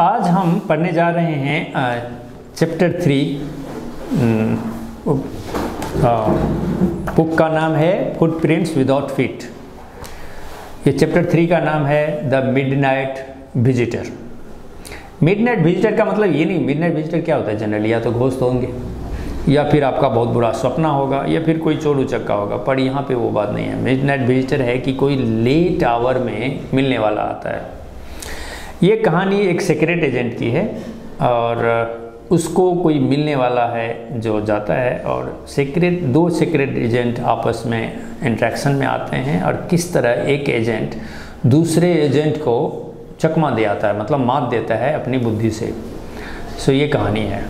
आज हम पढ़ने जा रहे हैं चैप्टर 3। बुक का नाम है फुटप्रिंट्स विदाउट फीट। ये चैप्टर 3 का नाम है the midnight visitor. Midnight visitor का मतलब ये नहीं, मिडनाइट विजिटर क्या होता है जनरली, या तो घोस्ट होंगे या फिर आपका बहुत बुरा सपना होगा या फिर कोई चोर उचक्का होगा, पर यहाँ पे वो बात नहीं है। मिडनाइट विजिटर है कि कोई लेट आवर में मिलने वाला आता है। ये कहानी एक सीक्रेट एजेंट की है और उसको कोई मिलने वाला है जो जाता है, और दो सीक्रेट एजेंट आपस में इंट्रैक्शन में आते हैं और किस तरह एक एजेंट दूसरे एजेंट को चकमा दे आता है, मतलब मात देता है अपनी बुद्धि से। सो ये कहानी है,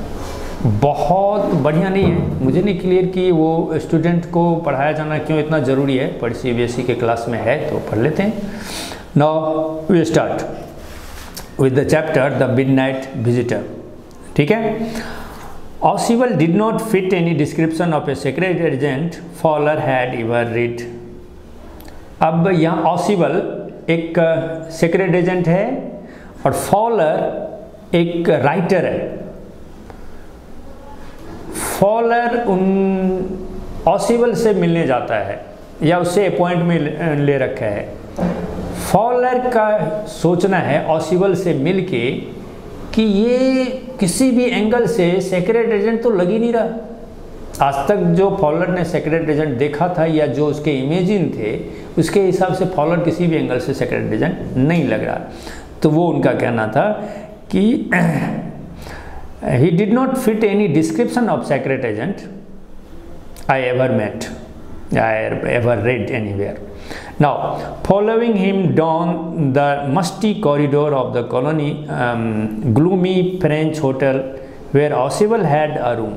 बहुत बढ़िया नहीं है। मुझे नहीं क्लियर कि वो स्टूडेंट को पढ़ाया जाना क्यों इतना ज़रूरी है, पर CBSE के क्लास में है तो पढ़ लेते हैं। Now we start with the chapter the midnight visitor. ठीक है। Ausable did not fit any description of a secret agent Fowler had ever read। अब यहाँ Ausable एक secret agent है और Fowler एक writer है। Fowler उन Ausable से मिलने जाता है या उससे अपॉइंटमेंट ले रखा है। Fowler का सोचना है Ausable से मिलके कि ये किसी भी एंगल से सीक्रेट एजेंट तो लग ही नहीं रहा। आज तक जो Fowler ने सीक्रेट एजेंट देखा था या जो उसके इमेजिन थे, उसके हिसाब से Fowler किसी भी एंगल से सीक्रेट एजेंट नहीं लग रहा। तो वो उनका कहना था कि he did not fit any description of secret agent I ever read anywhere. Now, following him down the musty corridor of the colony, gloomy French hotel where Ausable had a room,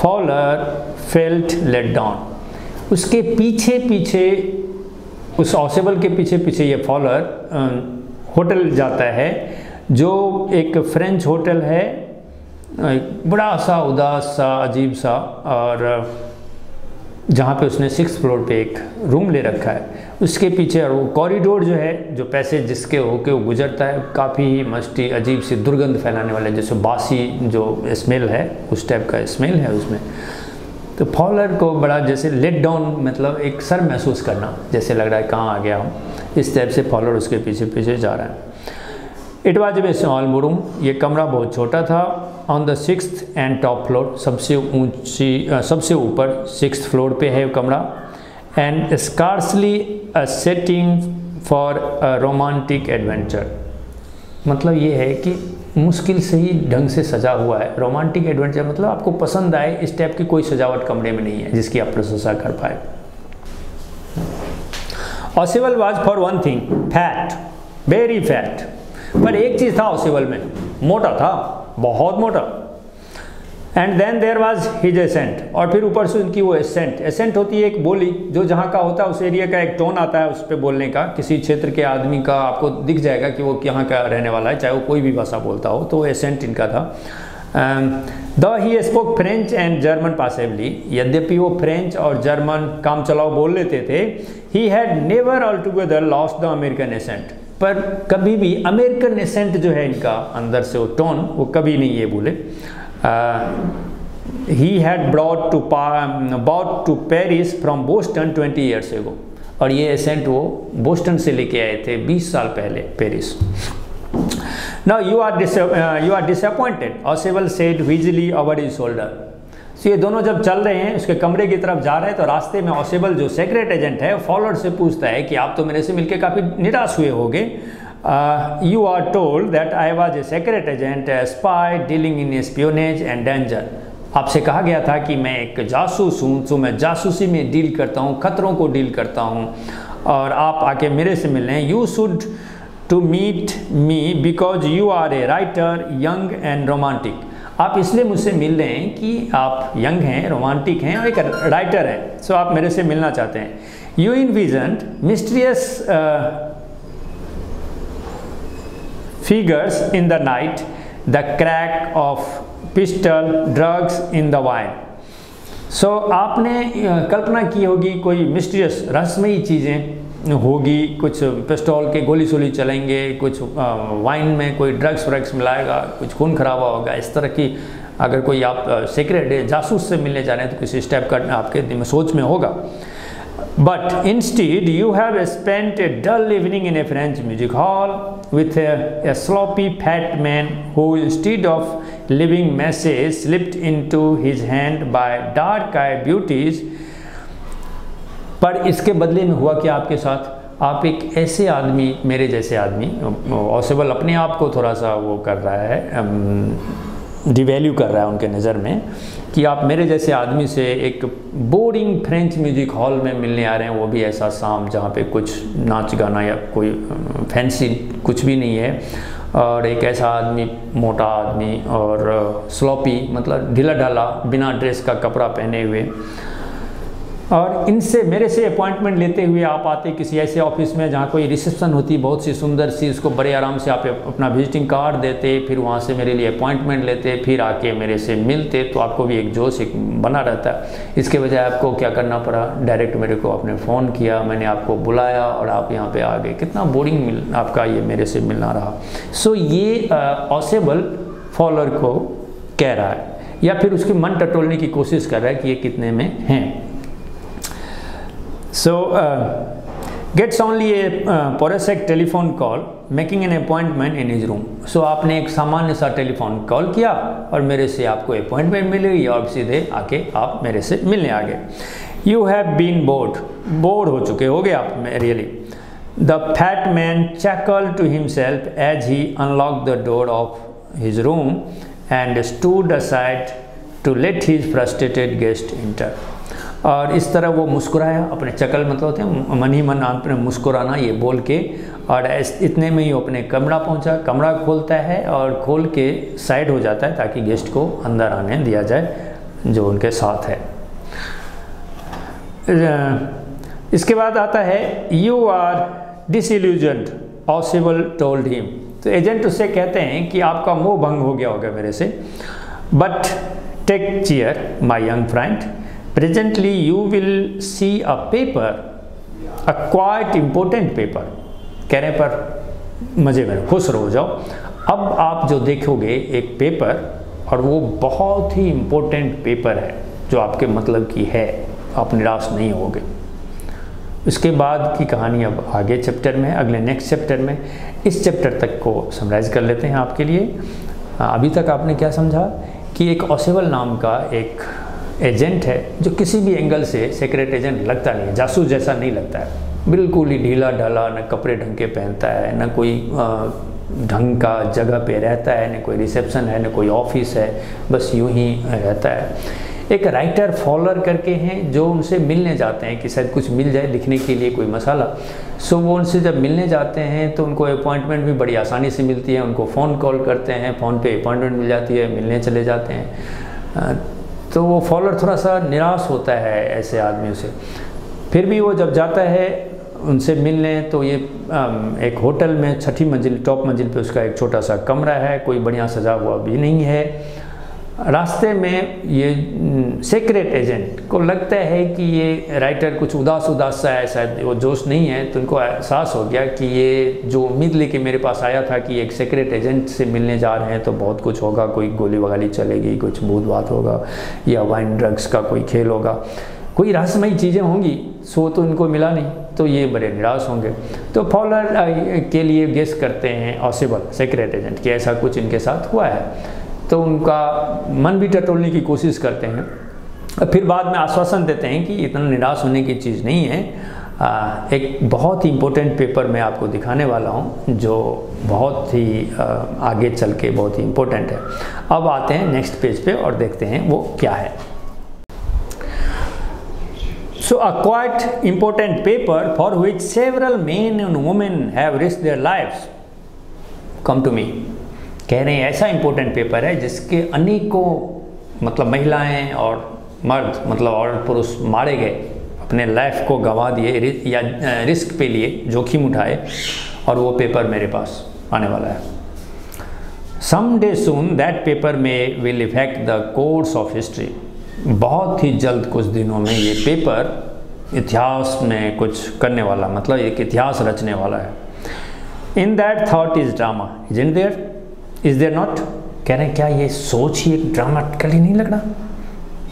Fowler felt let down। उसके पीछे पीछे, उस Ausable के पीछे पीछे ये Fowler hotel जाता है जो एक फ्रेंच होटल है, बड़ा सा उदास सा अजीब सा, और जहाँ पे उसने 6th फ्लोर पे एक रूम ले रखा है। उसके पीछे और वो कॉरिडोर जो है, जो पैसेज जिसके होके वो गुजरता है, काफ़ी ही मस्ती अजीब सी दुर्गंध फैलाने वाले, जैसे बासी जो स्मेल है उस टाइप का स्मेल है उसमें। तो Fowler को बड़ा जैसे लेट डाउन, मतलब एक सर महसूस करना, जैसे लग रहा है कहाँ आ गया हूँ, इस टाइप से Fowler उसके पीछे पीछे जा रहा है। It was a small room, ये कमरा बहुत छोटा था। On the 6th and top floor, सबसे ऊपर 6th फ्लोर पे है कमरा। And scarcely a setting for a romantic adventure, मतलब ये है कि मुश्किल से ही ढंग से सजा हुआ है। रोमांटिक एडवेंचर मतलब आपको पसंद आए इस टाइप की कोई सजावट कमरे में नहीं है जिसकी आप प्रशंसा कर पाए। Ausable was for one thing fat, very fat. पर एक चीज़ था Ausable में, मोटा था, बहुत मोटा। And then there was his accent, और फिर ऊपर से उनकी वो एसेंट होती है एक बोली, जो जहाँ का होता है उस एरिया का एक टोन आता है उस पर बोलने का। किसी क्षेत्र के आदमी का आपको दिख जाएगा कि वो यहाँ का रहने वाला है, चाहे वो कोई भी भाषा बोलता हो, तो वो एसेंट इनका था। The he spoke French and German passably, यद्यपि वो फ्रेंच और जर्मन काम चलाओ बोल लेते थे। He had never altogether lost the American accent, पर कभी भी अमेरिकन एसेंट जो है इनका अंदर से वो टोन, वो कभी नहीं ये बोले। He had brought to Paris from Boston 20 years ago, और ये एसेंट वो बोस्टन से लेके आए थे 20 साल पहले Paris. Now you are disappointed, Ausable said wheezily over his shoulder. तो ये दोनों जब चल रहे हैं, उसके कमरे की तरफ जा रहे हैं, तो रास्ते में Ausable जो सीक्रेट एजेंट है Fowler से पूछता है कि आप तो मेरे से मिलके काफ़ी निराश हुए होंगे। You are told that I was a secret agent, a spy dealing in espionage and danger. आपसे कहा गया था कि मैं एक जासूस हूँ, तो मैं जासूसी में डील करता हूँ, खतरों को डील करता हूँ, और आप आके मेरे से मिल रहे हैं। You should to meet me because you are a writer, young and romantic. आप इसलिए मुझसे मिल रहे हैं कि आप यंग हैं, रोमांटिक हैं और एक राइटर हैं, सो आप मेरे से मिलना चाहते हैं। You envisioned mysterious figures in the night, the crack of pistol, drugs in the wine. So आपने कल्पना की होगी कोई मिस्ट्रियस रहस्यमयी चीज़ें, होगी, कुछ पिस्टॉल के गोली सोली चलेंगे, कुछ वाइन में कोई ड्रग्स व्रग्स मिलाएगा, कुछ खून खराबा होगा। इस तरह की अगर कोई आप सीक्रेट जासूस से मिलने जा रहे हैं तो किसी स्टेप का आपके सोच में होगा। But instead, you have spent a dull evening in a French music hall with a sloppy fat man who, instead of leaving message, slipped into his hand by dark-eyed beauties. पर इसके बदले में हुआ कि आपके साथ आप एक ऐसे आदमी, मेरे जैसे आदमी, Ausable अपने आप को थोड़ा सा वो कर रहा है, डिवैल्यू कर रहा है उनके नज़र में, कि आप मेरे जैसे आदमी से एक बोरिंग फ्रेंच म्यूजिक हॉल में मिलने आ रहे हैं, वो भी ऐसा शाम जहाँ पे कुछ नाच गाना या कोई फैंसी कुछ भी नहीं है, और एक ऐसा आदमी, मोटा आदमी और स्लॉपी मतलब ढीला ढाला बिना ड्रेस का कपड़ा पहने हुए। और इनसे मेरे से अपॉइंटमेंट लेते हुए आप आते किसी ऐसे ऑफिस में जहाँ कोई रिसेप्शन होती बहुत सी सुंदर सी, उसको बड़े आराम से आप अपना विजिटिंग कार्ड देते, फिर वहाँ से मेरे लिए अपॉइंटमेंट लेते, फिर आके मेरे से मिलते, तो आपको भी एक जोश एक बना रहता है। इसके बजाय आपको क्या करना पड़ा, डायरेक्ट मेरे को आपने फ़ोन किया, मैंने आपको बुलाया और आप यहाँ पर आ गए। कितना बोरिंग आपका ये मेरे से मिलना रहा। सो ये Ausable Fowler को कह रहा है या फिर उसकी मन टटोलने की कोशिश कर रहा है कि ये कितने में हैं। So gets only a prosaic telephone call, making an appointment in his room. So आपने एक सामान्य सा टेलीफोन कॉल किया और मेरे से आपको अपॉइंटमेंट मिल गई और सीधे आके आप मेरे से मिलने आ गए। You have been bored, bore हो चुके हो गए आप really. The fat man chuckled to himself as he unlocked the door of his room and stood aside to let his frustrated guest enter. और इस तरह वो मुस्कुराया, अपने चकल मतलब होते हैं मन ही मन अपने मुस्कुराना ये बोल के, और इतने में ही वो अपने कमरा पहुंचा, कमरा खोलता है और खोल के साइड हो जाता है ताकि गेस्ट को अंदर आने दिया जाए जो उनके साथ है। इसके बाद आता है you are disillusioned, Ausable told him. तो एजेंट उससे कहते हैं कि आपका मोह भंग हो गया होगा मेरे से। But take cheer my young friend, presently you will see a paper, a quite important paper. कहने पर मज़े में खुश रहो जाओ, अब आप जो देखोगे एक पेपर और वो बहुत ही इम्पोर्टेंट पेपर है जो आपके मतलब की है, आप निराश नहीं होगे। उसके बाद की कहानी अब आगे चैप्टर में, अगले नेक्स्ट चैप्टर में। इस चैप्टर तक को समराइज कर लेते हैं आपके लिए। अभी तक आपने क्या समझा कि एक Ausable नाम का एक एजेंट है जो किसी भी एंगल से सीक्रेट एजेंट लगता नहीं है, जासूस जैसा नहीं लगता है, बिल्कुल ही ढीला ढाला, न कपड़े ढंग के पहनता है, न कोई ढंग का जगह पे रहता है, न कोई रिसेप्शन है, न कोई ऑफिस है, बस यूं ही रहता है। एक राइटर Fowler करके हैं जो उनसे मिलने जाते हैं कि शायद कुछ मिल जाए लिखने के लिए, कोई मसाला। सो वो उनसे जब मिलने जाते हैं तो उनको अपॉइंटमेंट भी बड़ी आसानी से मिलती है, उनको फ़ोन कॉल करते हैं, फ़ोन पे अपॉइंटमेंट मिल जाती है, मिलने चले जाते हैं। तो वो Fowler थोड़ा सा निराश होता है ऐसे आदमियों से, फिर भी वो जब जाता है उनसे मिलने तो ये एक होटल में छठी मंजिल टॉप मंजिल पे उसका एक छोटा सा कमरा है, कोई बढ़िया सजा हुआ भी नहीं है। रास्ते में ये सीक्रेट एजेंट को लगता है कि ये राइटर कुछ उदास उदास सा है, शायद वो जोश नहीं है, तो उनको एहसास हो गया कि ये जो उम्मीद लेके मेरे पास आया था कि एक सीक्रेट एजेंट से मिलने जा रहे हैं तो बहुत कुछ होगा, कोई गोली वगाली चलेगी, कुछ भूत बात होगा या वाइन ड्रग्स का कोई खेल होगा, कोई रहस्यमयी चीज़ें होंगी, सो तो इनको मिला नहीं, तो ये बड़े निराश होंगे। तो Fowler के लिए गेस करते हैं Ausable सीक्रेट एजेंट कि ऐसा कुछ इनके साथ हुआ है, तो उनका मन भी टटोलने की कोशिश करते हैं और फिर बाद में आश्वासन देते हैं कि इतना निराश होने की चीज़ नहीं है, एक बहुत ही इम्पोर्टेंट पेपर मैं आपको दिखाने वाला हूँ जो बहुत ही आगे चल के बहुत ही इम्पोर्टेंट है। अब आते हैं नेक्स्ट पेज पे और देखते हैं वो क्या है। So a quite important paper for which several men and women have risked their lives. Come to me. कह रहे हैं ऐसा इम्पोर्टेंट पेपर है जिसके अनेकों मतलब महिलाएं और मर्द मतलब और पुरुष मारे गए, अपने लाइफ को गंवा दिए या रिस्क पे लिए, जोखिम उठाए, और वो पेपर मेरे पास आने वाला है। Some day soon that paper में will affect the course of history. बहुत ही जल्द कुछ दिनों में ये पेपर इतिहास में कुछ करने वाला, मतलब एक इतिहास रचने वाला है। In that thought is drama, isn't there, is there not. कह रहे हैं क्या ये सोच ही एक ड्रामा के लिए नहीं लग रहा,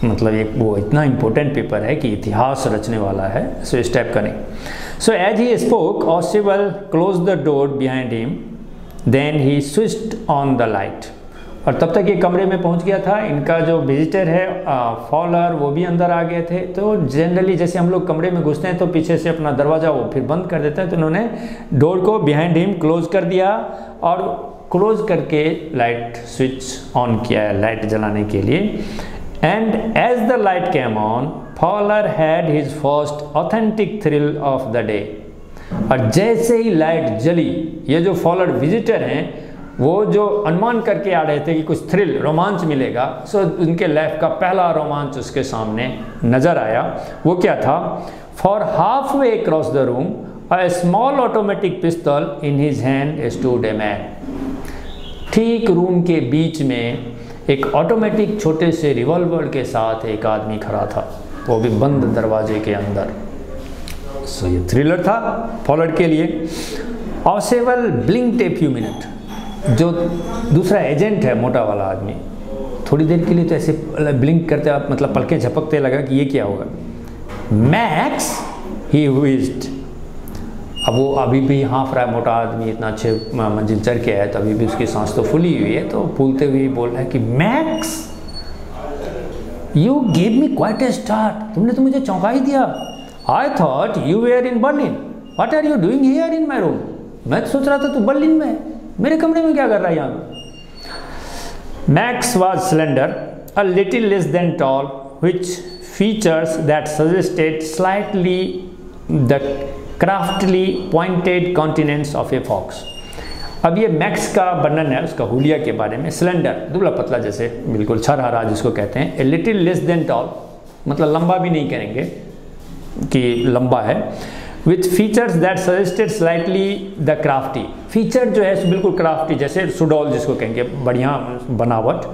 मतलब एक वो इतना इम्पोर्टेंट पेपर है कि इतिहास रचने वाला है। सो इस टाइप का नहीं। So as he spoke Ausable close the door behind him, then he switched on the light. और तब तक ये कमरे में पहुंच गया था, इनका जो विजिटर है फॉलर, वो भी अंदर आ गए थे। तो जनरली जैसे हम लोग कमरे में घुसते हैं तो पीछे से अपना दरवाज़ा वो फिर बंद कर देते हैं, तो उन्होंने डोर को बिहाइंड हिम क्लोज कर दिया और क्लोज करके लाइट स्विच ऑन किया है लाइट जलाने के लिए। And as the light came on Fowler had his first authentic thrill of the day. और जैसे ही लाइट जली, ये जो फॉलर विजिटर हैं वो जो अनुमान करके आ रहे थे कि कुछ थ्रिल रोमांच मिलेगा, सो उनके लाइफ का पहला रोमांच उसके सामने नज़र आया। वो क्या था? For halfway across the room a small automatic पिस्तौल in his hand stood a man. ठीक रूम के बीच में एक ऑटोमेटिक छोटे से रिवॉल्वर के साथ एक आदमी खड़ा था, वो भी बंद दरवाजे के अंदर। सो ये थ्रिलर था फॉलर के लिए। Ausable blinked a few minute. जो दूसरा एजेंट है मोटा वाला आदमी, थोड़ी देर के लिए तो ऐसे ब्लिंक करते, आप मतलब पलके झपकते, लगा कि ये क्या होगा। Max he wheezed. अब वो अभी भी हाँफ रहा है मोटा आदमी, इतना अच्छे मंजिल चढ़ के आया तो अभी भी उसकी सांस तो फूली हुई है, तो फूलते हुए बोल रहा है कि Max you gave me quite a start, तुमने तो मुझे चौंका ही दिया। I thought you were in Berlin, what are you doing here in my room. मैं सोच रहा था तू बर्लिन में है, मेरे कमरे में क्या कर रहा है यहाँ पे। Max was slender a little less than tall which features that suggested slightly the craftily pointed continence of a fox. अब ये मैक्स का वर्णन है उसका हुलिया के बारे में। स्लेंडर दुबला पतला, जैसे बिल्कुल छरहरा जिसको कहते हैं। A little less than tall मतलब लंबा भी नहीं करेंगे कि लंबा है। With features that suggested slightly the crafty, feature जो है बिल्कुल क्राफ्टी, जैसे सुडोल जिसको कहेंगे, बढ़िया बनावट।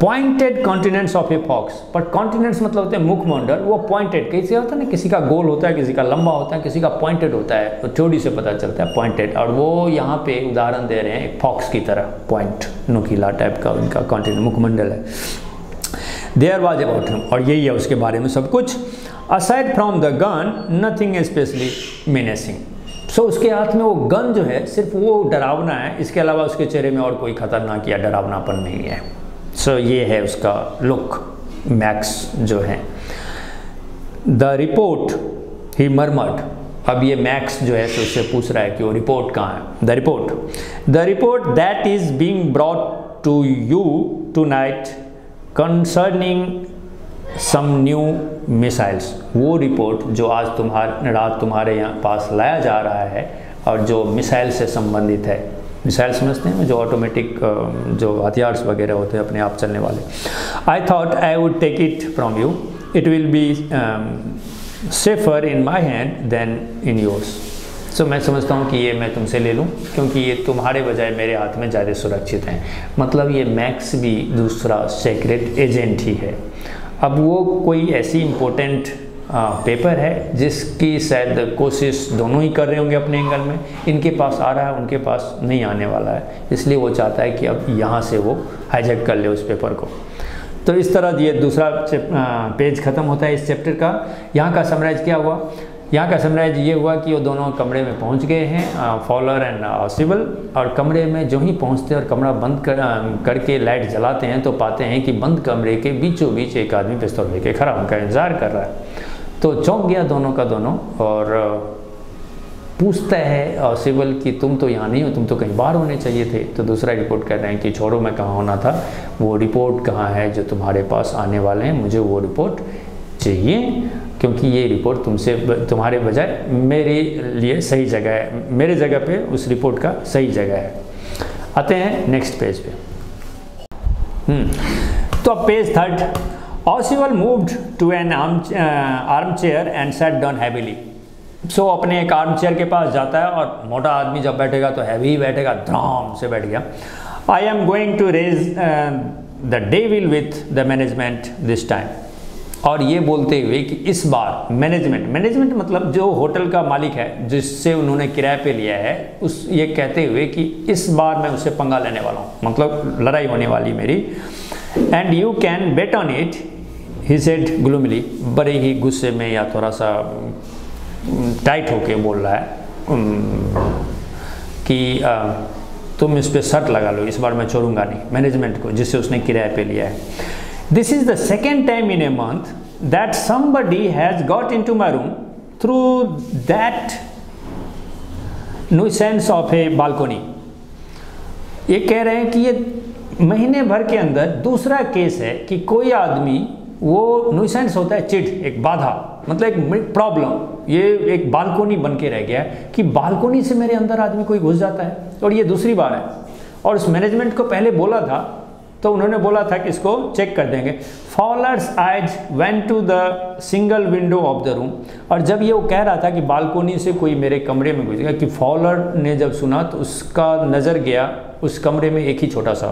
Pointed continents of a fox, but continents मतलब होते हैं मुखमंडल, वो पॉइंटेड कैसे होता है ना, किसी का गोल होता है, किसी का लंबा होता है, किसी का पॉइंटेड होता है, तो थ्योरी से पता चलता है पॉइंटेड। और वो यहाँ पे उदाहरण दे रहे हैं एक फॉक्स की तरह, पॉइंट नुकीला टाइप का उनका कॉन्टिनेंट मुखमंडल है। देयर वाज अबाउट हिम, और यही है उसके बारे में सब कुछ। Aside from the gun, nothing especially menacing. So उसके हाथ में वो गन जो है सिर्फ वो डरावना है, इसके अलावा उसके चेहरे में और कोई खतरनाक या डरावनापन नहीं है। So ये है उसका लुक, मैक्स जो है। The report, he murmured. अब ये मैक्स जो है तो उससे पूछ रहा है कि वो रिपोर्ट कहाँ है। The report that is being brought to you tonight concerning some new missiles, वो रिपोर्ट जो आज रात तुम्हारे यहाँ पास लाया जा रहा है और जो मिसाइल से संबंधित है। मिसाइल समझते हैं जो ऑटोमेटिक जो हथियार वगैरह होते हैं अपने आप चलने वाले। I thought I would take it from you, it will be safer in my hand than in yours. So मैं समझता हूँ कि ये मैं तुमसे ले लूँ क्योंकि ये तुम्हारे बजाय मेरे हाथ में ज़्यादा सुरक्षित हैं। मतलब ये मैक्स भी दूसरा सीक्रेट एजेंट ही है। अब वो कोई ऐसी इम्पोर्टेंट पेपर है जिसकी शायद कोशिश दोनों ही कर रहे होंगे अपने एंगल में, इनके पास आ रहा है, उनके पास नहीं आने वाला है, इसलिए वो चाहता है कि अब यहाँ से वो हाईजैक कर ले उस पेपर को। तो इस तरह ये दूसरा पेज ख़त्म होता है इस चैप्टर का। यहाँ का समराइज क्या हुआ? यहाँ का समराइज ये हुआ कि वो दोनों कमरे में पहुँच गए हैं, फॉलर एंड ऑसेबल, और कमरे में जो ही पहुँचते हैं और कमरा बंद करके लाइट जलाते हैं तो पाते हैं कि बंद कमरे के बीचों बीच एक आदमी पिस्तौल लेके खड़ा उनका इंतजार कर रहा है। तो चौंक गया दोनों का दोनों, और पूछता है ऑसेबल कि तुम तो यहाँ नहीं हो, तुम तो कहीं बाहर होने चाहिए थे। तो दूसरा रिपोर्ट कर रहे हैं कि छोड़ो, मैं कहाँ होना था, वो रिपोर्ट कहाँ है जो तुम्हारे पास आने वाले हैं, मुझे वो रिपोर्ट चाहिए क्योंकि ये रिपोर्ट तुमसे तुम्हारे बजाय मेरे लिए सही जगह है, मेरे जगह पे उस रिपोर्ट का सही जगह है। आते हैं नेक्स्ट पेज पे। तो अब page third. Ausable moved to an arm chair and set down heavily. सो अपने एक आर्म चेयर के पास जाता है, और मोटा आदमी जब बैठेगा तो हैवी बैठेगा, ध्राम से बैठ गया। I am going to raise the devil with the management this time. और ये बोलते हुए कि इस बार मैनेजमेंट मतलब जो होटल का मालिक है जिससे उन्होंने किराए पे लिया है उस ये कहते हुए कि इस बार मैं उसे पंगा लेने वाला हूँ, मतलब लड़ाई होने वाली मेरी। And you can bet on it, he said gloomily, बड़े ही गुस्से में या थोड़ा सा टाइट होके बोल रहा है कि तुम इस पर शर्त लगा लो, इस बार मैं छोड़ूंगा नहीं मैनेजमेंट को जिससे उसने किराए पे लिया है। This is the second time in a month that somebody has got into my room through that nuisance of a balcony. ये कह रहे हैं कि ये महीने भर के अंदर दूसरा केस है कि कोई आदमी, वो नुइसेंस होता है चिट, एक बाधा, मतलब एक प्रॉब्लम, ये एक बालकोनी बन के रह गया है कि बालकोनी से मेरे अंदर आदमी कोई घुस जाता है और ये दूसरी बार है। और उस मैनेजमेंट को पहले बोला था तो उन्होंने बोला था कि इसको चेक कर देंगे। Fowler's eyes went to the single window of the room, और जब ये वो कह रहा था कि बालकोनी से कोई मेरे कमरे में घुस गया, कि फॉलर ने जब सुना तो उसका नज़र गया उस कमरे में एक ही छोटा सा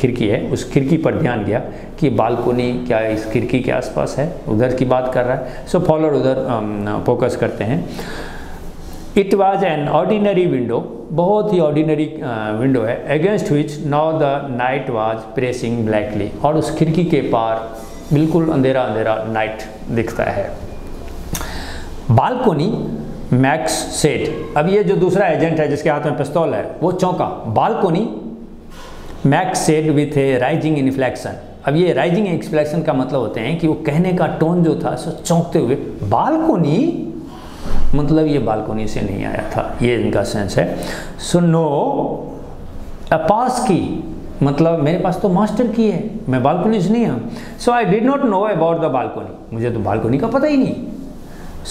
खिड़की है, उस खिड़की पर ध्यान गया कि बालकोनी क्या इस खिड़की के आसपास है, उधर की बात कर रहा है। सो फॉलर उधर फोकस करते हैं। It was an ordinary window, बहुत ही ऑर्डिनरी विंडो है, against which now the night was pressing blackly, और उस खिड़की के पार बिल्कुल अंधेरा अंधेरा नाइट दिखता है। बालकोनी, मैक्स सेड, अब ये जो दूसरा एजेंट है जिसके हाथ में पिस्तौल है वो चौंका। Balcony, Max said with a rising inflection. अब ये राइजिंग इन्फ्लेक्शन का मतलब होते हैं कि वो कहने का टोन जो था सो चौंकते हुए, बालकोनी मतलब ये बालकोनी से नहीं आया था, ये इनका सेंस है। सो नो अ पास की, मतलब मेरे पास तो मास्टर की है, मैं बालकोनी से नहीं हूँ। So I did not know about the balcony, मुझे तो बालकोनी का पता ही नहीं।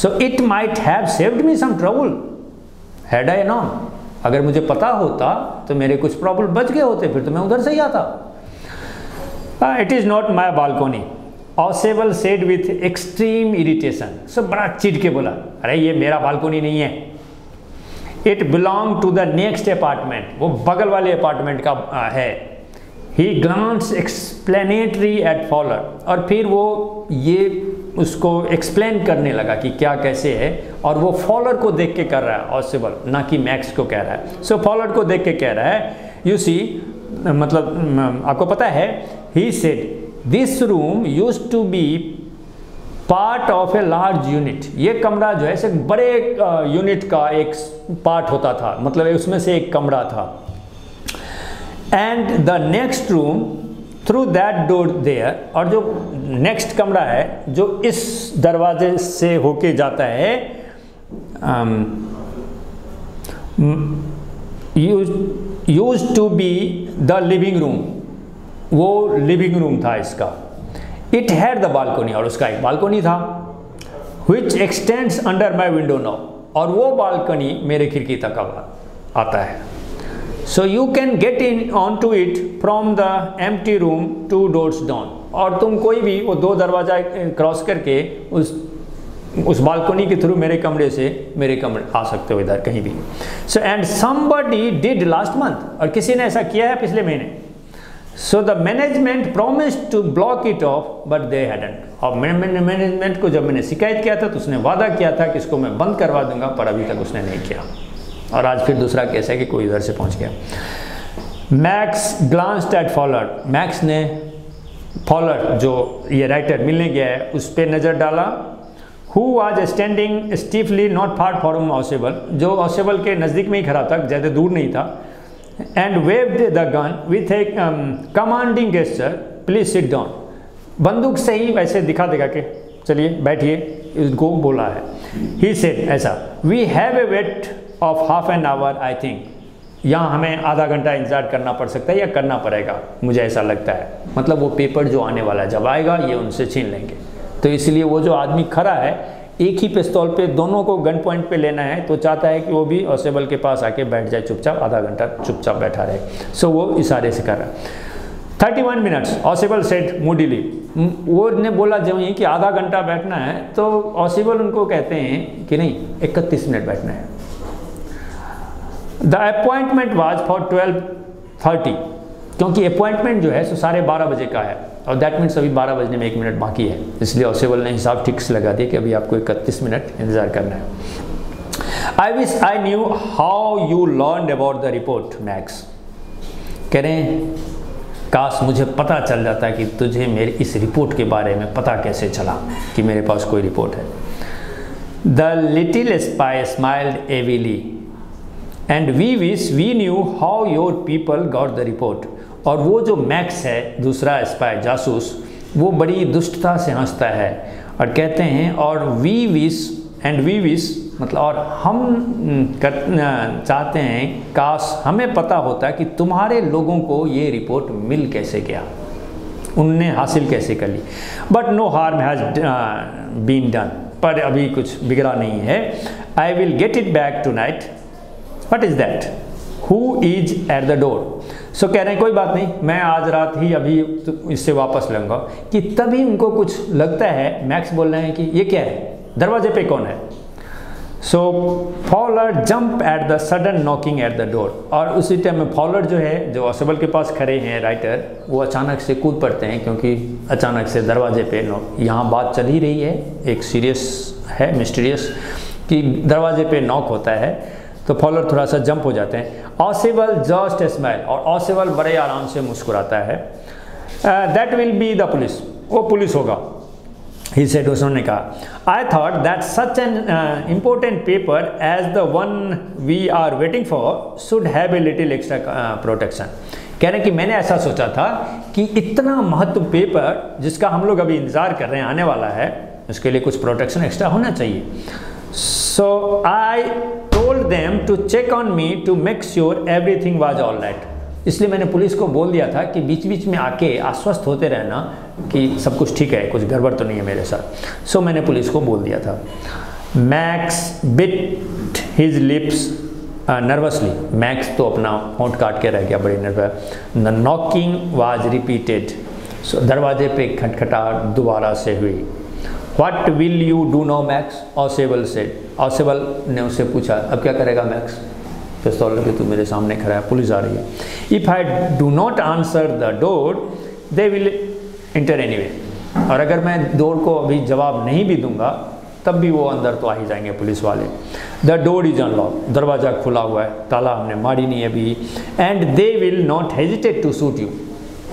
So it might have saved me some trouble had I known, अगर मुझे पता होता तो मेरे कुछ प्रॉब्लम बच गए होते, फिर तो मैं उधर से ही आता। It is not my balcony, Ausable said with extreme irritation, सब बड़ा चिढ़ के बोला, अरे ये मेरा बालकोनी नहीं है। It belong to the next apartment, वो बगल वाले अपार्टमेंट का है। He glance explanatory at Fowler, और फिर वो ये उसको एक्सप्लेन करने लगा कि क्या कैसे है, और वो फॉलर को देख के कर रहा है, ऑसेबल, ना कि मैक्स को कह रहा है। सो फॉलर को देख के कह रहा है, यू सी, मतलब आपको पता है। He said this room use to be part of a large unit, ये कमरा जो है एक बड़े यूनिट का एक पार्ट होता था, मतलब उसमें से एक कमरा था। And the next room through that door there, और जो नेक्स्ट कमरा है जो इस दरवाजे से होके जाता है, use to be the living room, वो लिविंग रूम था इसका। इट हैड द बालकोनी, और उसका एक बालकोनी था। Which extends under my window now, और वो बालकोनी मेरे खिड़की तक आता है। So you can get in on to it from the empty room 2 doors down, और तुम कोई भी वो 2 दरवाजा क्रॉस करके उस बालकोनी के थ्रू मेरे कमरे से आ सकते हो इधर कहीं भी। So and somebody did last month, और किसी ने ऐसा किया है पिछले महीने। So the management promised to block it off but they hadn't, और मैनेजमेंट को जब मैंने शिकायत किया था तो उसने वादा किया था कि इसको मैं बंद करवा दूंगा, पर अभी तक उसने नहीं किया। और आज फिर दूसरा केस है कि कोई इधर से पहुंच गया। Max glanced at Fowler, Max ने फॉलर जो ये राइटर मिलने गया है उस पर नज़र डाला। Who was standing stiffly not far from Ausable, जो ऑसेबल के नज़दीक में ही खड़ा था, ज़्यादा दूर नहीं था। And waved the gun with a commanding gesture. Please sit down. बंदूक से ही वैसे दिखा देगा कि चलिए बैठिए, इसको बोला है। He said ऐसा, We have a wait of half an hour I think. यहाँ हमें आधा घंटा इंतजार करना पड़ सकता है या करना पड़ेगा, मुझे ऐसा लगता है। मतलब वो पेपर जो आने वाला है जब आएगा ये उनसे छीन लेंगे, तो इसलिए वो जो आदमी खड़ा है एक ही पिस्तौल पे दोनों को गन पॉइंट पे लेना है, तो चाहता है कि वो भी ऑसेबल के पास आके बैठ जाए चुपचाप, आधा घंटा चुपचाप बैठा रहे। सो वो इशारे से कर रहा है। 31 minutes ऑसेबल सेट मूडीली, वो ने बोला जब ये कि आधा घंटा बैठना है, तो ऑसेबल उनको कहते हैं कि नहीं 31 मिनट बैठना है। द अपॉइंटमेंट वाज फॉर 12:30, क्योंकि अपॉइंटमेंट जो है सो 12:30 बजे का है। और दैट मीन्स अभी 12 बजने में 1 मिनट बाकी है, इसलिए ऑसेबल ने हिसाब ठीक से लगा दिया कि अभी आपको 31 मिनट इंतज़ार करना है। I wish I knew how you learned about the report Max. कह रहे हैं काश मुझे पता चल जाता कि तुझे मेरे इस रिपोर्ट के बारे में पता कैसे चला कि मेरे पास कोई रिपोर्ट है। The little spy smiled evilly and we wish we knew how your people got the report. और वो जो मैक्स है दूसरा स्पाई जासूस, वो बड़ी दुष्टता से हंसता है और कहते हैं और वी विश मतलब और हम चाहते हैं काश हमें पता होता कि तुम्हारे लोगों को ये रिपोर्ट मिल कैसे गया, उनने हासिल कैसे कर ली। But no harm has been done, पर अभी कुछ बिगड़ा नहीं है। I will get it back tonight. What is that, who is at the door. सो कह रहे हैं कोई बात नहीं, मैं आज रात ही अभी इससे वापस लूँगा। कि तभी उनको कुछ लगता है, मैक्स बोल रहे हैं कि ये क्या है, दरवाजे पे कौन है। सो Fowler jump at the sudden knocking at the door. और उसी टाइम में फॉलर जो है, जो ऑसेबल के पास खड़े हैं राइटर, वो अचानक से कूद पड़ते हैं क्योंकि अचानक से दरवाजे पे यहाँ बात चल ही रही है, एक सीरियस है मिस्टीरियस कि दरवाजे पे नॉक होता है, तो फॉलर थोड़ा सा जंप हो जाते हैं। ऑसेबल जस्ट स्माइल, और ऑसेबल बड़े आराम से मुस्कुराता है। That will be the police, वो पुलिस होगा। ही सेड, उसने कहा, I thought that such an important paper as the one we are waiting for should have a little extra protection. कह रहे हैं कि मैंने ऐसा सोचा था कि इतना महत्वपूर्ण पेपर जिसका हम लोग अभी इंतज़ार कर रहे हैं, आने वाला है, उसके लिए कुछ प्रोटेक्शन एक्स्ट्रा होना चाहिए। So I told them to check on me to make sure everything was all right. इसलिए मैंने पुलिस को बोल दिया था कि बीच बीच में आके आश्वस्त होते रहना कि सब कुछ ठीक है, कुछ गड़बड़ तो नहीं है मेरे साथ। सो मैंने पुलिस को बोल दिया था। Max bit his lips nervously. Max तो अपना होंठ काट के रह गया, बड़ी nervous. The knocking was repeated, so दरवाजे पे खटखटाहट दोबारा से हुई। What will you do now Max, Ausable said. Ausable ने उससे पूछा अब क्या करेगा मैक्स, पिस्तौल लेके तू मेरे सामने खड़ा है, पुलिस आ रही है। If I do not answer the door they will enter anyway, और अगर मैं डोर को अभी जवाब नहीं भी दूंगा तब भी वो अंदर तो आ ही जाएंगे पुलिस वाले। द डोर इज अनलॉक, दरवाज़ा खुला हुआ है, ताला हमने मारी नहीं अभी। And they will not hesitate to shoot you,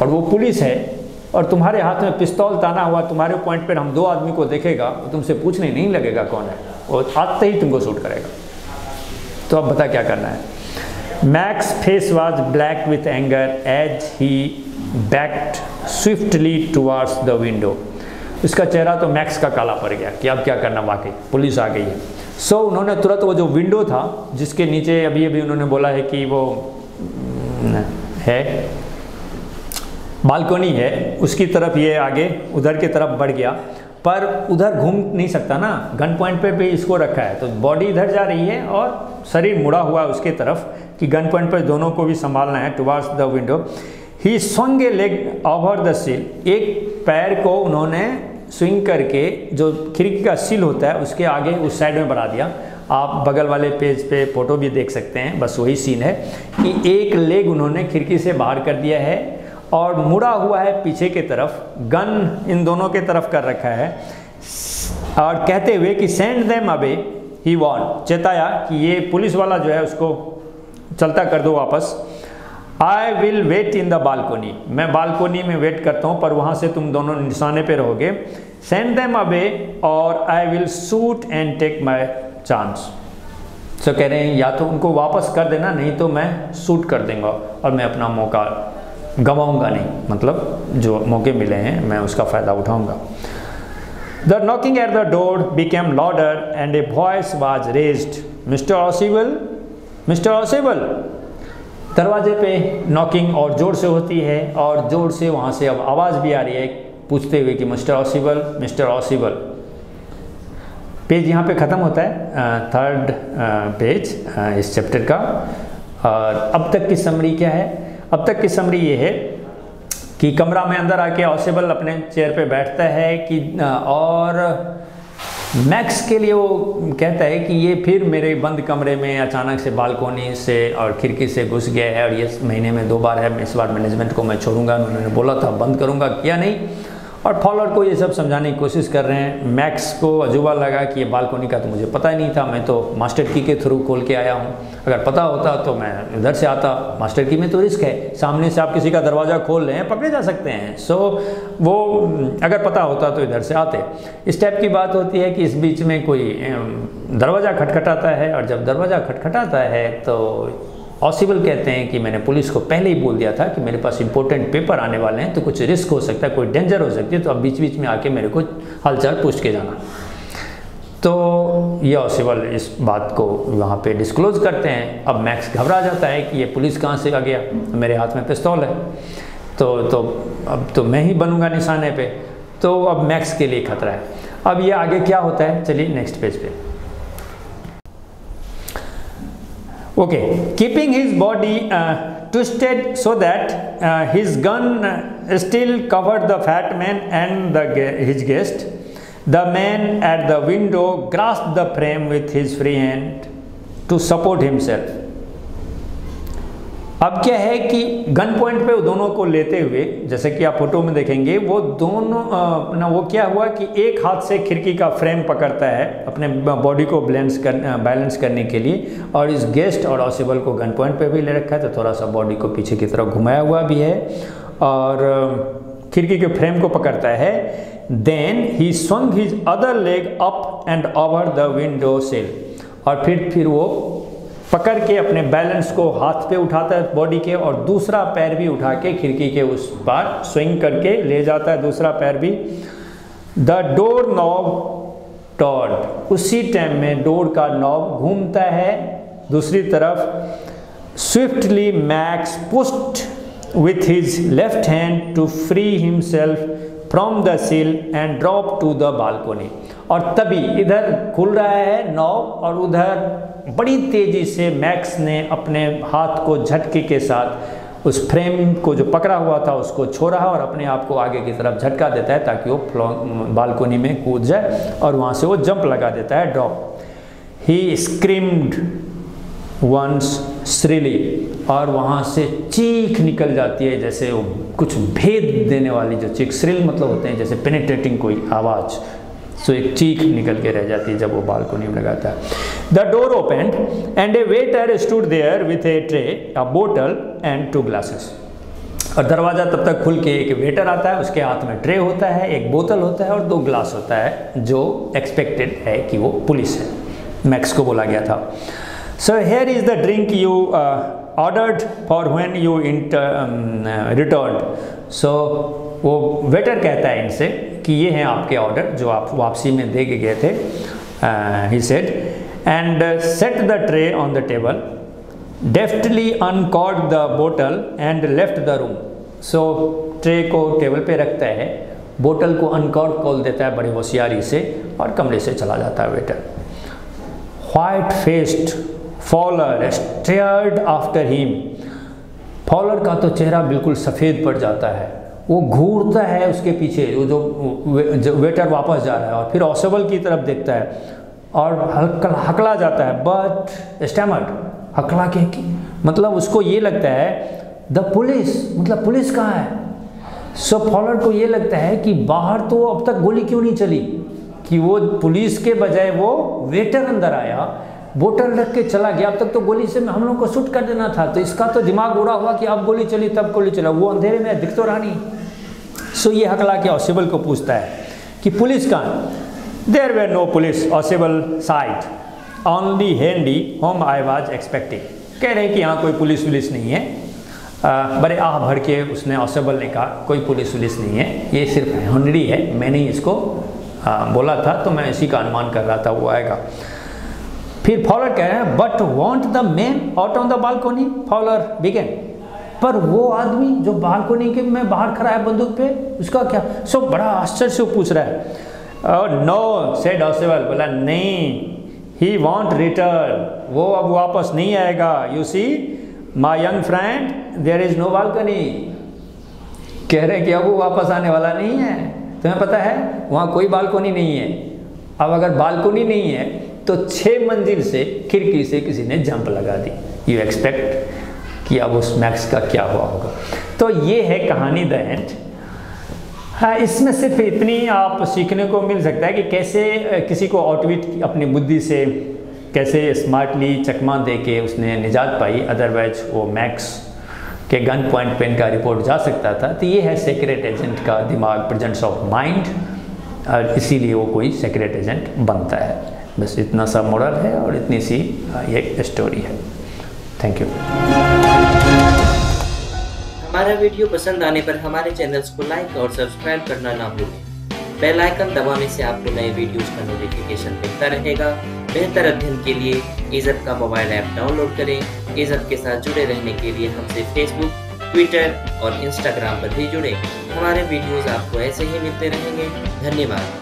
और वो पुलिस है और तुम्हारे हाथ में पिस्तौल ताना हुआ, तुम्हारे पॉइंट पर हम दो आदमी को देखेगा, वो तुमसे पूछने नहीं लगेगा कौन है, वो आते ही तुमको शूट करेगा। तो अब बता क्या करना है। Max face was black with anger as he backed swiftly towards the window. इसका चेहरा तो मैक्स का काला पड़ गया कि अब क्या करना, वाकई पुलिस आ गई है। सो उन्होंने तुरंत वो जो विंडो था जिसके नीचे अभी अभी उन्होंने बोला है कि वो है बालकोनी है, उसकी तरफ ये आगे उधर की तरफ बढ़ गया, पर उधर घूम नहीं सकता ना, गन पॉइंट पे भी इसको रखा है, तो बॉडी इधर जा रही है और शरीर मुड़ा हुआ है उसके तरफ कि गन पॉइंट पर दोनों को भी संभालना है। Towards the window he swung a leg over the sill, एक पैर को उन्होंने स्विंग करके जो खिड़की का सील होता है उसके आगे उस साइड में बढ़ा दिया। आप बगल वाले पेज पे फोटो भी देख सकते हैं, बस वही सीन है कि एक लेग उन्होंने खिड़की से बाहर कर दिया है और मुड़ा हुआ है पीछे की तरफ, गन इन दोनों के तरफ कर रखा है, और कहते हुए कि send them away he warned, चेताया कि ये पुलिस वाला जो है उसको चलता कर दो वापस। I will wait in the balcony, मैं बालकोनी में वेट करता हूँ, पर वहाँ से तुम दोनों निशाने पे रहोगे। सेंड देम अवे और I will shoot and take my chance. सो कह रहे हैं या तो उनको वापस कर देना, नहीं तो मैं शूट कर दूंगा और मैं अपना मौका गंवाऊंगा नहीं, मतलब जो मौके मिले हैं मैं उसका फ़ायदा उठाऊंगा। The knocking at the door became louder and a voice was raised, mister Ausable. दरवाजे पे नॉकिंग और ज़ोर से होती है और ज़ोर से वहाँ से अब आवाज़ भी आ रही है पूछते हुए कि मिस्टर ऑसेबल। पेज यहाँ पे ख़त्म होता है, थर्ड पेज इस चैप्टर का। और अब तक की समरी क्या है, अब तक की समरी ये है कि कमरा में अंदर आके ऑसेबल अपने चेयर पे बैठता है कि और मैक्स के लिए वो कहता है कि ये फिर मेरे बंद कमरे में अचानक से बालकोनी से और खिड़की से घुस गया है और ये महीने में 2 बार है। इस बार मैनेजमेंट को मैं छोड़ूंगा, उन्होंने बोला था बंद करूंगा, किया नहीं। और फॉलोअर को ये सब समझाने की कोशिश कर रहे हैं। मैक्स को अजूबा लगा कि ये बालकोनी का तो मुझे पता ही नहीं था, मैं तो मास्टर की के थ्रू खोल के आया हूँ, अगर पता होता तो मैं इधर से आता। मास्टर की में तो रिस्क है, सामने से आप किसी का दरवाज़ा खोल रहे हैं, पकड़े जा सकते हैं। सो वो अगर पता होता तो इधर से आते। इस टाइप की बात होती है कि इस बीच में कोई दरवाज़ा खटखटाता है और जब दरवाज़ा खटखटाता है तो ऑसिबल कहते हैं कि मैंने पुलिस को पहले ही बोल दिया था कि मेरे पास इंपॉर्टेंट पेपर आने वाले हैं, तो कुछ रिस्क हो सकता है, कोई डेंजर हो सकती है, तो अब बीच बीच में आके मेरे को हालचाल पूछ के जाना। तो ये ऑसिबल इस बात को वहाँ पे डिस्क्लोज करते हैं। अब मैक्स घबरा जाता है कि ये पुलिस कहाँ से आ गया, मेरे हाथ में पिस्तौल है, तो अब तो मैं ही बनूंगा निशाने पर। तो अब मैक्स के लिए खतरा है। अब ये आगे क्या होता है, चलिए नेक्स्ट पेज पे। Okay, keeping his body twisted so that his gun still covered the fat man and his guest, the man at the window grasped the frame with his free hand to support himself. अब क्या है कि gun point पे वो दोनों को लेते हुए, जैसे कि आप फोटो में देखेंगे, वो दोनों ना वो क्या हुआ कि एक हाथ से खिड़की का फ्रेम पकड़ता है अपने बॉडी को बैलेंस करने के लिए, और इस गेस्ट और ऑसिबल को गन पॉइंट पे भी ले रखा है, तो थोड़ा सा बॉडी को पीछे की तरफ घुमाया हुआ भी है और खिड़की के फ्रेम को पकड़ता है। Then he swung his other leg up and over the window sill, और फिर वो पकड़ के अपने बैलेंस को हाथ पे उठाता है बॉडी के, और दूसरा पैर भी उठा के खिड़की के उस पार स्विंग करके ले जाता है दूसरा पैर भी। द डोर नॉब टॉर्ड, उसी टाइम में डोर का नॉब घूमता है दूसरी तरफ। Swiftly Max pushed with his left hand to free himself from the sill and drop to the balcony, और तभी इधर खुल रहा है नॉब और उधर बड़ी तेजी से मैक्स ने अपने हाथ को झटके के साथ उस फ्रेम को जो पकड़ा हुआ था उसको छोड़ा और अपने आप को आगे की तरफ झटका देता है ताकि वो बालकोनी में कूद जाए, और वहाँ से वो जंप लगा देता है, drop. He screamed once shrilly, और वहाँ से चीख निकल जाती है, जैसे वो कुछ भेद देने वाली जो चीख, श्रील मतलब होते हैं जैसे पेनिट्रेटिंग कोई आवाज़, सो एक चीख निकल के रह जाती है जब वो बालकोनी में लगाता है। The door open and a waiter stood there with a tray, a bottle and 2 glasses, और दरवाज़ा तब तक खुल के एक वेटर आता है, उसके हाथ में ट्रे होता है, एक बोतल होता है और 2 ग्लास होता है, जो एक्सपेक्टेड है कि वो पुलिस है, मैक्स को बोला गया था। So here is the drink you ordered for when you returned, सो वो वेटर कहता है इनसे कि ये हैं आपके ऑर्डर जो आप वापसी में दे के गए थे। He said and set the tray on the table, deftly uncorked the bottle and left the room, so tray को टेबल पे रखता है, बोटल को अनकॉर्ड खोल देता है बड़ी होशियारी से और कमरे से चला जाता है waiter. White faced Fowler stared after him, Fowler का तो चेहरा बिल्कुल सफ़ेद पड़ जाता है, वो घूरता है उसके पीछे, वो जो वेटर वापस जा रहा है, और फिर ऑसेबल की तरफ देखता है और हकला जाता है, बट स्टैमर्ड, हकला के कि मतलब उसको ये लगता है द पुलिस, मतलब पुलिस कहाँ है। सो फॉलर को ये लगता है कि बाहर तो अब तक गोली क्यों नहीं चली, कि वो पुलिस के बजाय वो वेटर अंदर आया, बोतल रख के चला गया, अब तक तो गोली से हम लोग को शूट कर देना था, तो इसका तो दिमाग उड़ा हुआ कि अब गोली चली तब गोली चला, वो अंधेरे में दिख तो रहा नहीं। सो ये हकला के ऑसिबल को पूछता है कि पुलिस कहाँ। There were no police Ausable said, only Henry whom I was expecting, कह रहे हैं कि यहाँ कोई पुलिस वुलिस नहीं है। बड़े आह भर के उसने ऑसिबल ने कहा कोई पुलिस वुलिस नहीं है, ये सिर्फ हेनरी है, मैंने इसको बोला था तो मैं इसी का अनुमान कर रहा था वो आएगा। फिर फॉलर कह रहे हैं but won't the man out on the balcony, Fowler began, पर वो आदमी जो बालकोनी के में बाहर खड़ा है बंदूक पे, उसका क्या। सो बड़ा आश्चर्य से पूछ रहा है। और नो सेड ऑसेबल, बोला नहीं, ही वॉन्ट रिटर्न, वो अब वापस नहीं आएगा। You see my young friend there is no balcony, कह रहे कि अब वो वापस आने वाला नहीं है, तुम्हें पता है वहाँ कोई बालकोनी नहीं है, अब अगर बालकोनी नहीं है तो 6 मंजिल से खिड़की से किसी ने जंप लगा दी, यू एक्सपेक्ट कि अब उस मैक्स का क्या हुआ होगा। तो ये है कहानी द एंड। हाँ, इसमें सिर्फ इतनी आप सीखने को मिल सकता है कि कैसे किसी को आउटविट अपनी बुद्धि से कैसे स्मार्टली चकमा दे के उसने निजात पाई, अदरवाइज वो मैक्स के गन पॉइंट पेन का रिपोर्ट जा सकता था। तो ये है सीक्रेट एजेंट का दिमाग, प्रेजेंस ऑफ माइंड, और इसीलिए वो कोई सीक्रेट एजेंट बनता है। बस इतना सा मोरल है और इतनी सी ये स्टोरी है। Thank you. हमारा वीडियो पसंद आने पर हमारे चैनल्स को लाइक और सब्सक्राइब करना ना भूलें। बेल आइकन दबाने से आपको नए वीडियोस का नोटिफिकेशन मिलता रहेगा। बेहतर अध्ययन के लिए EseUp का मोबाइल ऐप डाउनलोड करें। EseUp के साथ जुड़े रहने के लिए हमसे फेसबुक, ट्विटर और इंस्टाग्राम पर भी जुड़ें। हमारे वीडियोस आपको ऐसे ही मिलते रहेंगे। धन्यवाद।